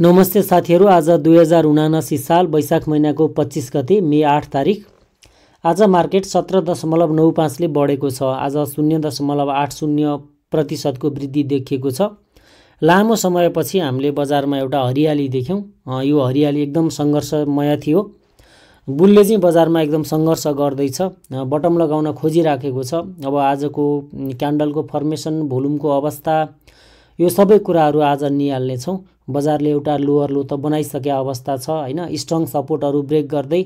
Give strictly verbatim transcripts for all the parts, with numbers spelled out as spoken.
नमस्ते साथीहरु, आज दुई हजार उनासी साल बैशाख महिनाको पच्चीस गते मे आठ तारिख। आज मार्केट सत्रह दशमलव नौ पाँच ले बढेको छ। आज शून्य दशमलव आठ शून्य प्रतिशतको वृद्धि देखिएको छ। लामो समयपछि हामीले बजारमा एउटा हरियाली देख्यौं। यो हरियाली एकदम संघर्षमय थियो। बुलले चाहिँ बजारमा एकदम संघर्ष गर्दै छ, बटम लगाउन खोजिराखेको छ। अब आजको क्यान्डलको फर्मेसन, भोल्युमको अवस्था, यो सबै कुराहरु आज निहाल्ने छौं। बजारले एउटा लोअर लो त बनाइसके अवस्था छ हैन। स्ट्रङ सपोर्टहरु ब्रेक गर्दै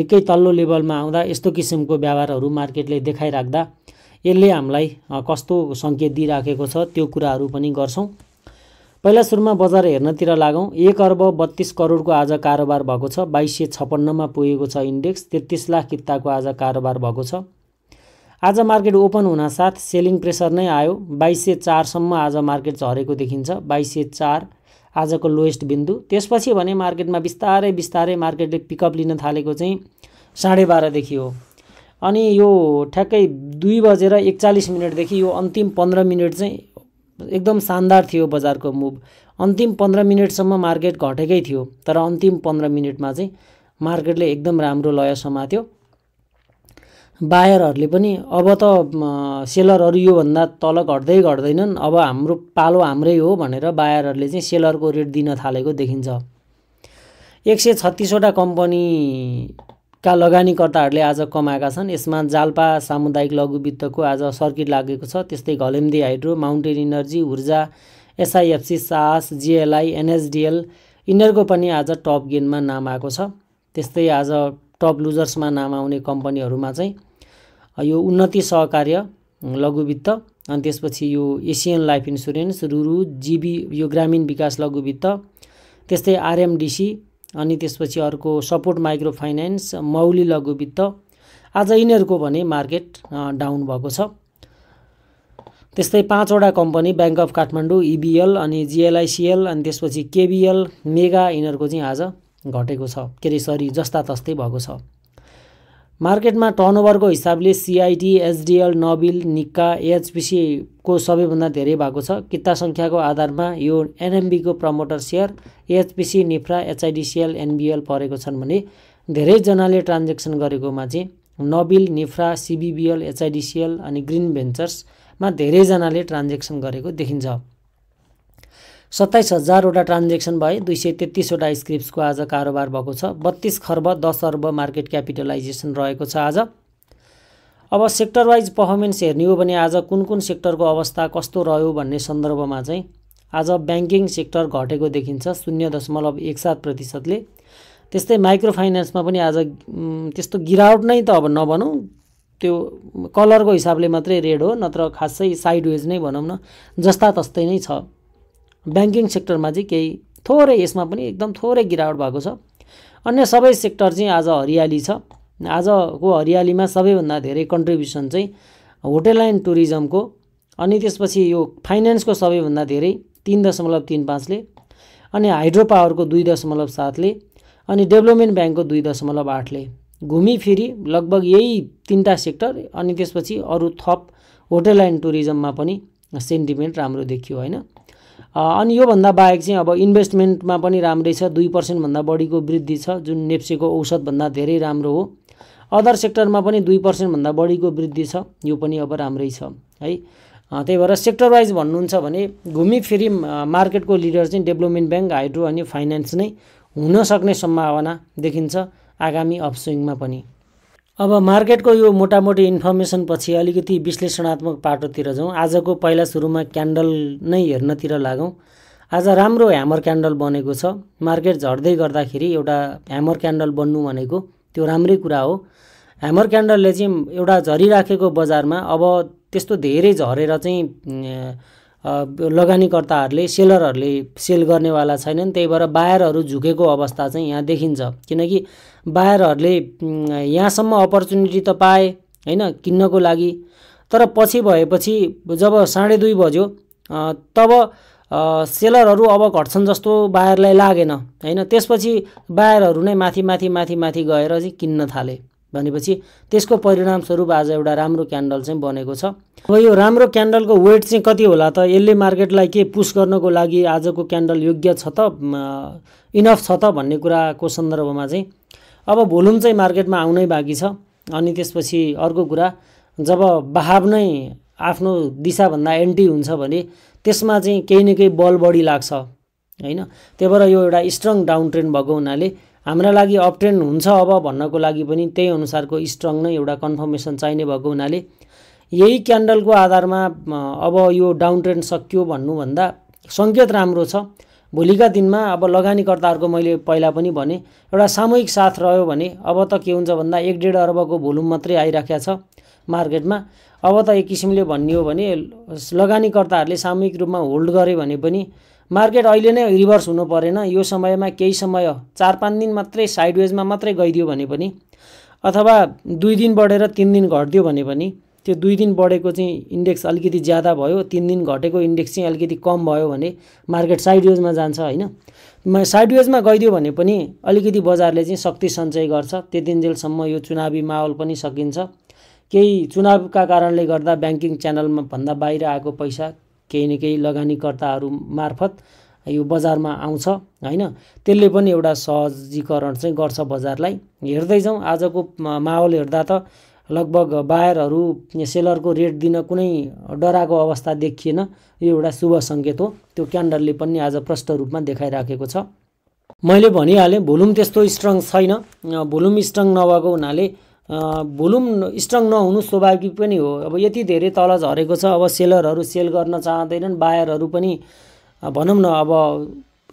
निकै तल्लो लेभलमा आउँदा यस्तो किसिमको व्यवहारहरु मार्केटले देखाइराख्दा यसले हामीलाई कस्तो संकेत दिइराखेको छ त्यो कुराहरु पनि गर्छौं। पहिला सुरुमा बजार हेर्नतिर लागौं। एक अर्ब बत्तीस करोडको आज कारोबार भएको छ। बाइस सय छप्पन्न मा पुगेको छ इन्डेक्स। तेत्तीस लाख किताको आज कारोबार भएको छ। आज मार्केट ओपन हुन साथ सेलिङ प्रेसर नै आयो। बाइस सय चार सम्म आज मार्केट झरेको देखिन्छ। बाइस सय चार आजको लोएस्ट बिन्दु। त्यसपछि भने मार्केटमा बिस्तारै बिस्तारै मार्केटले पिकअप लिन थालेको चाहिँ साढे बाह्र देखि हो। अनि यो ठ्याक्कै दुई बजेर एकचालिस मिनटदेखि यो अन्तिम पन्ध्र मिनट चाहिँ एकदम शानदार थियो बजारको मुभ। अन्तिम पन्ध्र मिनटसम्म मार्केट घटेकै थियो, तर अन्तिम पन्ध्र मिनटमा चाहिँ मार्केटले एकदम राम्रो लय समात्यो। बायरहरूले पनि अब त सेलरहरू योभन्दा तल घट्दै घट्दैनन्, अब हाम्रो पालो हाम्रै हो भनेर बायरहरूले चाहिँ सेलरको रेट दिन थालेको देखिन्छ। एक सय छत्तीसवटा कम्पनीका लगानीकर्ताहरूले आज कमाएका छन्। यसमा जालपा सामुदायिक लघु वित्तको आज सर्किट लागेको छ। त्यस्तै घलेम्दी हाइड्रो, माउन्टेन इनर्जी, ऊर्जा, एसआइएफसी, सास, जिएलआई, एनएसडिएल यिनीहरूको पनि आज टप गेनमा नाम आएको छ। त्यस्तै आज टप लुजर्समा नाम आउने कम्पनीहरूमा चाहिँ यो उन्नति सहकार्य लघु वित्त, अनि त्यसपछि यो Asian life insurance, Ruru, GB यो ग्रामीण विकास लघु वित्त, त्यस्तै आरएमडीसी, अनि त्यसपछि अर्को सपोर्ट माइक्रो फाइनेन्स, मौली लघु वित्त। आज यिनीहरूको भने मार्केट डाउन भएको छ। त्यस्तै पाँचवटा company bank of Kathmandu, EBL अनि जिएलआइसिएल, अनि त्यसपछि केबिएल, मेगा यिनीहरूको चाहिँ आज घटेको छ। के रे सरी जस्ता तस्तै भएको छ। मार्केटमा टर्नओभरको हिसाबले सीआईटी, एसडीएल, नबिल, निक्का, एएचपीसी को सबैभन्दा धेरै भएको छ। किता संख्याको आधारमा यो एनएमबी को promoter share, AHPC, Nifra, HIDCL, NBL परेको छन् भने धेरैजनाले ट्रान्जेक्सन गरेकोमा चाहिँ नबिल, निफ्रा, सीबीबीएल, एचआइडीसीएल अनि ग्रीन भेन्चर्समा धेरैजनाले ट्रान्जेक्सन गरेको देखिन्छ। सत्ताइस हजारवटा ट्रान्जेक्सन भए। दुई सय तेत्तीसवटा स्क्रिप्सको आज कारोबार भएको छ। बत्तीस खर्ब दस अर्ब मार्केट क्यापिटलाइजेसन रहेको छ आज। अब सेक्टर वाइज पर्फर्मेन्स हेर्ने हो भने आज कुन कुन सेक्टरको अवस्था कस्तो रह्यो भन्ने सन्दर्भमा चाहिँ आज ब्याङ्किङ सेक्टर घटेको देखिन्छ शून्य दशमलव एक सात प्रतिशतले। त्यस्तै माइक्रो फाइनेन्समा पनि आज त्यस्तो गिरावट नै त अब नभनौँ, त्यो कलरको हिसाबले मात्रै रेड हो, नत्र खासै साइडवेज नै भनौँ न, जस्ता तस्तै नै छ। बैंकिंग सेक्टर में कई थोड़े इसमें एकदम थोड़े गिरावट भएको छ। अन्य सबै सेक्टर चाहिँ आज हरियाली छ। आज को हरियाली में सबैभन्दा धेरै कन्ट्रिब्युसन चाहिँ होटल एंड टूरिज्म को, अनि त्यसपछि यो फाइनेंस को सबैभन्दा धेरै तीन दशमलव तीन पांचले, अनि हाइड्रो पावर को दुई दशमलव सातले, अनि डेभलपमेन्ट बैंक को दुई दशमलव आठले। घुमी फिरी लगभग यही तीनटा सेक्टर, अनि त्यसपछि अरु थप होटल एंड टूरिज्म में सेन्टिमेन्ट राम्रो देखियो हैन। अनि यो भन्दा बाहेक चाहिँ अब इन्भेस्टमेन्टमा पनि राम्रै छ। दुई पर्सेन्ट भन्दा बढीको वृद्धि छ, जुन नेप्सेको औसत भन्दा धेरै राम्रो हो। अदर सेक्टरमा पनि दुई पर्सेन्ट भन्दा बढीको वृद्धि छ, यो पनि अब राम्रै छ है। त्यही भएर सेक्टर वाइज भन्नुहुन्छ भने घुमी फेरि मार्केटको लिडर चाहिँ डेभलपमेन्ट ब्याङ्क, हाइड्रो अनि फाइनेन्स नै हुन सक्ने सम्भावना देखिन्छ आगामी अपस्विङमा पनि। अब मार्केटको यो मोटामोटी इन्फर्मेसन पछि अलिकति विश्लेषणात्मक पाटोतिर जाउँ। आजको पहिला सुरुमा क्यान्डल नै हेर्नतिर लागौँ। आज राम्रो ह्यामर क्यान्डल बनेको छ। मार्केट झर्दै गर्दाखेरि एउटा ह्यामर क्यान्डल बन्नु भनेको त्यो राम्रै कुरा हो। ह्यामर क्यान्डलले चाहिँ एउटा झरिराखेको बजारमा अब त्यस्तो धेरै झरेर चाहिँ लगानीकर्ताहरूले, सेलरहरूले सेल गर्नेवाला छैनन्। त्यही भएर बायरहरू झुकेको अवस्था चाहिँ यहाँ देखिन्छ, किनकि बायरहरूले यहाँसम्म अपर्च्युनिटी त पाए हैन किन्नको लागि, तर पछि भएपछि जब साढे दुई बज्यो तब सेलरहरू अब घट्छन् जस्तो बायरलाई लागेन हैन। त्यसपछि बायरहरू नै माथि माथि माथि माथि गएर चाहिँ किन्न थाले। भनेपछि त्यसको परिणाम स्वरूप आज एउटा राम्रो क्यान्डल चाहिँ बनेको छ। अब यो राम्रो क्यान्डलको वेट चाहिँ कति होला त? यसले मार्केटलाई के पुश गर्नको लागि आजको क्यान्डल योग्य छ त, इनफ छ त भन्ने कुराको सन्दर्भमा चाहिँ अब भोल्युम चाहिँ मार्केटमा आउनै बाँकी छ। अनि त्यसपछि अर्को कुरा, जब बहाव नै आफ्नो दिशाभन्दा एन्टी हुन्छ भने त्यसमा चाहिँ केही न केही बल बढी लाग्छ हैन। त्यही भएर यो एउटा स्ट्रङ डाउन ट्रेन्ड भएको हुनाले हाम्रा लागि अप ट्रेन्ड हुन्छ अब भन्नको लागि पनि त्यही अनुसारको स्ट्रङ नै एउटा कन्फर्मेसन चाहिने भएको हुनाले यही क्यान्डलको आधारमा अब यो डाउन ट्रेन्ड सकियो भन्नुभन्दा संकेत राम्रो छ। भोलिका दिनमा अब लगानीकर्ताहरुको मैले पहिला पनि भने एउटा सामूहिक साथ रह्यो भने अब त के हुन्छ भन्दा एक डेढ अर्बको भोल्युम मात्रै आइराख्या छ मार्केटमा। अब त एक किसिमले भन्ने हो भने लगानीकर्ताहरुले सामूहिक रूपमा होल्ड गरे भने पनि मार्केट अहिले नै रिभर्स हुनु परेन। यो समयमा केही समय चार पाँच दिन मात्रै साइडवेजमा मात्रै गइदियो भने पनि अथवा दुई दिन बढेर तीन दिन घट्दियो भने पनि त्यो दुई दिन बढेको चाहिँ इन्डेक्स अलिकति ज्यादा भयो, तीन दिन घटेको इन्डेक्स चाहिँ अलिकति कम भयो भने मार्केट साइडवेजमा जान्छ हैन। साइडवेजमा गइदियो भने पनि अलिकति बजारले चाहिँ शक्ति सञ्चय गर्छ। त्यतिन्जेलसम्म यो चुनावी माहौल पनि सकिन्छ। केही चुनावका कारणले गर्दा ब्याङ्किङ च्यानलमा भन्दा बाहिर आएको पैसा केही न केही लगानीकर्ताहरू मार्फत यो बजारमा आउँछ हैन। त्यसले पनि एउटा सहजीकरण चाहिँ गर्छ बजारलाई। हेर्दै जाउँ आजको माहौल हेर्दा त लगभग बायरहरु सेलरको रेट दिन कुनै डराको अवस्था देखिएन। यो एउटा शुभ संकेत हो। त्यो क्यान्डलले पनि आज प्रष्ट रूपमा देखाइराखेको छ। मैले भनिहाले भोल्युम त्यस्तो स्ट्रङ छैन। भोल्युम स्ट्रङ नभएको हुनाले भोल्युम स्ट्रङ नहुनु स्वाभाविक पनि हो। अब यति धेरै तल झरेको छ, अब सेलरहरु सेल गर्न चाहदैनन्, बायरहरु पनि भनौँ न अब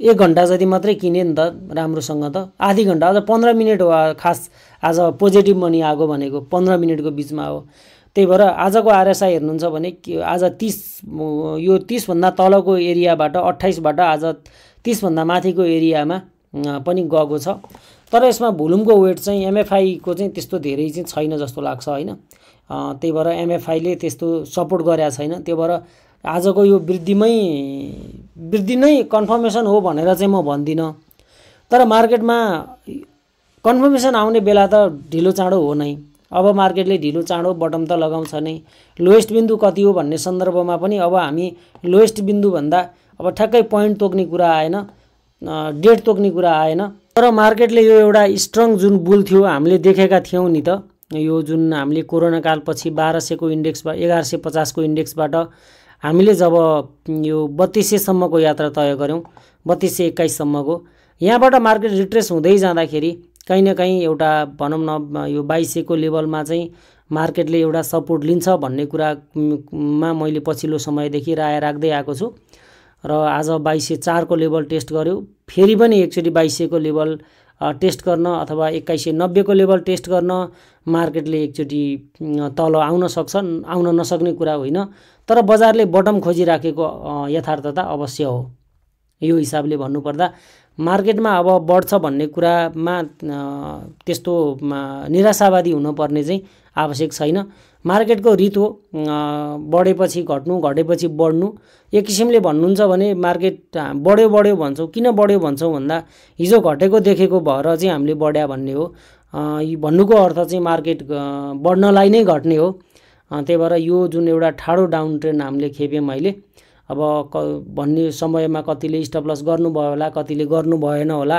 एक घण्टा जति मात्रै किने नि त राम्रोसँग त आधी घण्टा अझ पन्ध्र मिनट हो। खास आज पोजिटिभ मनी आएको भनेको पन्ध्र मिनटको बिचमा हो। त्यही भएर आजको आरएसआई हेर्नुहुन्छ भने आज तीस, यो तीस भन्दा तलको एरियाबाट अट्ठाइस बाट आज तीस भन्दा माथिको एरियामा पनि गएको छ। तर यसमा भोल्युमको वेट चाहिँ एमएफआई को चाहिँ त्यस्तो धेरै चाहिँ छैन जस्तो लाग्छ हैन। त्यही भएर एमएफआईले त्यस्तो सपोर्ट गरेको छैन। त्यही भएर आजको यो वृद्धिमै वृद्धि नै कन्फर्मेसन हो भनेर चाहिँ म भन्दिनँ। तर मार्केटमा कन्फर्मेसन आउने बेला त ढिलो चाँडो हो नै। अब मार्केटले ढिलो चाँडो बटम त लगाउँछ नै। लोएस्ट बिन्दु कति हो भन्ने सन्दर्भमा पनि अब हामी लोएस्ट बिन्दुभन्दा अब ठ्याक्कै पोइन्ट तोक्ने कुरा आएन, डेट तोक्ने कुरा आएन। तर मार्केटले यो एउटा स्ट्रङ जुन बुल थियो हामीले देखेका थियौँ नि त, यो जुन हामीले कोरोना कालपछि बाह्र सयको इन्डेक्सबाट एघार सय पचासको इन्डेक्सबाट हामीले जब यो बत्तीस सयसम्मको यात्रा तय गऱ्यौँ, बत्तीस सय एक्काइससम्मको, यहाँबाट मार्केट रिट्रेस हुँदै जाँदाखेरि कहीँ न कहीँ एउटा भनौँ न यो बाइस सयको लेभलमा चाहिँ मार्केटले एउटा सपोर्ट लिन्छ भन्ने कुरामा मैले पछिल्लो समयदेखि राय राख्दै आएको छु। र आज बाइस सय चारको लेभल टेस्ट गर्यो, फेरि पनि एकचोटि बाइस सयको लेभल टेस्ट गर्न अथवा एक्काइस सय नब्बेको लेभल टेस्ट गर्न मार्केटले एकचोटि तल आउन सक्छ, आउन नसक्ने कुरा होइन। तर बजारले बटम खोजिराखेको यथार्थता अवश्य हो। यो हिसाबले भन्नुपर्दा मार्केटमा अब बढ्छ भन्ने कुरामा त्यस्तो निराशावादी हुनुपर्ने चाहिँ आवश्यक छैन। मार्केटको रीत हो बढेपछि घट्नु, घटेपछि बढ्नु। एक किसिमले भन्नुहुन्छ भने मार्केट बढ्यो बढ्यो भन्छौँ, किन बढ्यो भन्छौँ भन्दा हिजो घटेको देखेको भएर चाहिँ हामीले बढ्या भन्ने हो। भन्नुको अर्थ चाहिँ मार्केट बढ्नलाई नै घट्ने हो। त्यही भएर यो जुन एउटा ठाडो डाउन ट्रेन्ड हामीले खेप्यौँ अहिले, अब भन्ने समयमा कतिले स्टपलस गर्नुभयो होला, कतिले गर्नु भएन होला,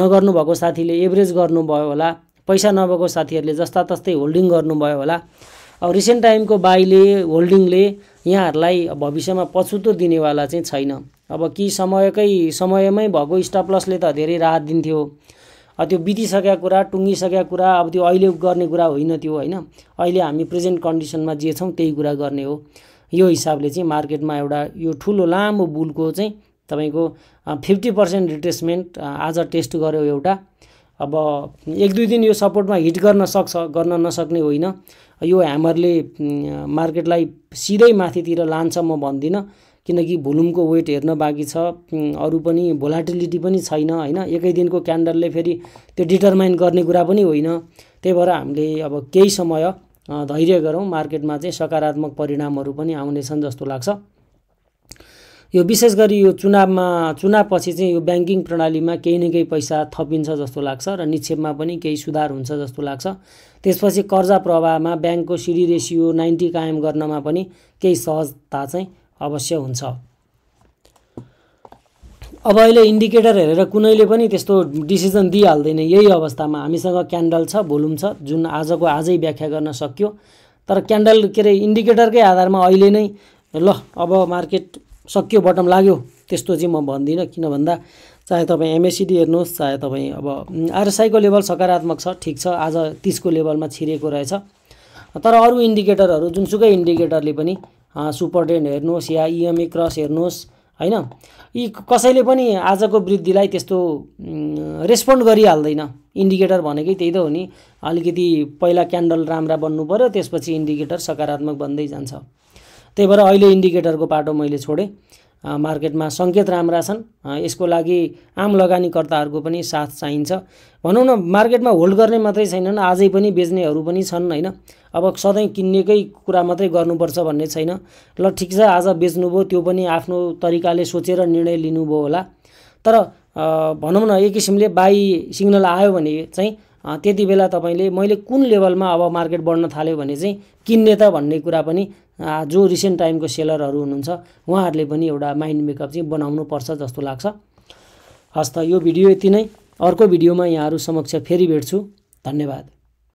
नगर्नुभएको साथीले एभरेज गर्नुभयो होला, पैसा नभएको साथीहरूले जस्ता तस्तै होल्डिङ गर्नुभयो होला। अब रिसेन्ट टाइमको बाइले होल्डिङले यहाँहरूलाई भविष्यमा पछुतो दिनेवाला चाहिँ छैन। अब कि समयकै समयमै भएको स्टपलसले त धेरै राहत दिन्थ्यो। त्यो बितिसकेका कुरा, टुङ्गिसकेका कुरा, अब त्यो अहिले गर्ने कुरा होइन त्यो हैन। अहिले हामी प्रेजेन्ट कन्डिसनमा जे छौँ त्यही कुरा गर्ने हो। यो हिसाबले चाहिँ मार्केटमा एउटा यो ठुलो लामो बुलको चाहिँ तपाईँको फिफ्टी पर्सेन्ट रिट्रेसमेन्ट आज टेस्ट गर्यो एउटा। अब एक दुई दिन यो सपोर्टमा हिट गर्न सक्छ, गर्न नसक्ने होइन। यो ह्यामरले मार्केटलाई सिधै माथितिर लान्छ म भन्दिनँ, किनकि भोल्युमको वेट हेर्न बाँकी छ, अरू पनि भोलाटिलिटी पनि छैन हैन। एकै दिनको क्यान्डलले फेरि त्यो डिटरमाइन गर्ने कुरा पनि होइन। त्यही भएर हामीले अब केही समय धैर्य गरौँ, मार्केटमा चाहिँ सकारात्मक परिणामहरू पनि आउनेछन् जस्तो लाग्छ। यो विशेष गरी यो चुनावमा चुनावपछि चाहिँ यो बैंकिङ प्रणालीमा केही न केही पैसा थपिन्छ जस्तो लाग्छ र निक्षेपमा पनि केही सुधार हुन्छ जस्तो लाग्छ। त्यसपछि कर्जा प्रवाहमा बैंकको सिडी रेशियो नब्बे कायम गर्नमा पनि केही सहजता चाहिँ अवश्य हुन्छ। अब अहिले इन्डिकेटर हेरेर कुनैले पनि त्यस्तो डिसिजन दिइहाल्दैन। यही अवस्थामा हामीसँग क्यान्डल छ, भोल्युम छ, जुन आजको आजै व्याख्या गर्न सकियो। तर क्यान्डल के अरे इन्डिकेटरकै आधारमा अहिले नै ल अब मार्केट सकियो, बटम लाग्यो, त्यस्तो चाहिँ म भन्दिनँ। किन भन्दा चाहे तपाईँ एमएसिडी हेर्नुहोस्, चाहे तपाईँ अब आरएसआईको लेभल सकारात्मक छ, ठिक छ, आज तीसको लेभलमा छिरेको रहेछ। तर अरू इन्डिकेटरहरू जुनसुकै इन्डिकेटरले पनि सुपर ट्रेन्ड हेर्नुहोस् या इएमए क्रस हेर्नुहोस्, हैन, यी कसैले पनि आजको वृद्धिलाई त्यस्तो रेस्पोन्ड गरिहाल्दैन। इन्डिकेटर भनेकै त्यही त हो नि, अलिकति पहिला क्यान्डल राम्रा बन्नु पर्यो, त्यसपछि इन्डिकेटर सकारात्मक बन्दै जान्छ। त्यही भएर अहिले इन्डिकेटरको पाटो मैले छोडेँ। मार्केटमा संकेत राम्रा छन्, यसको लागि आम लगानीकर्ताहरूको पनि साथ चाहिन्छ। भनौँ न, मार्केटमा होल्ड गर्ने मात्रै छैनन्, आजै पनि बेच्नेहरू पनि छन्, हैन। अब सधैँ किन्नेकै कुरा मात्रै गर्नुपर्छ भन्ने छैन। ल ठिक छ, आज बेच्नुभयो, त्यो पनि आफ्नो तरिकाले सोचेर निर्णय लिनुभयो होला। तर भनौँ न, एक किसिमले बाई सिग्नल आयो भने चाहिँ त्यति बेला तपाईँले मैले कुन लेभलमा अब मार्केट बढ्न थाल्यो भने चाहिँ किन्ने त भन्ने कुरा पनि जो रिसेन्ट टाइमको सेलरहरू हुनुहुन्छ उहाँहरूले पनि एउटा माइन्ड मेकअप चाहिँ बनाउनु पर्छ जस्तो लाग्छ। हस् त, यो भिडियो यति नै। अर्को भिडियोमा यहाँहरू समक्ष फेरि भेट्छु। धन्यवाद।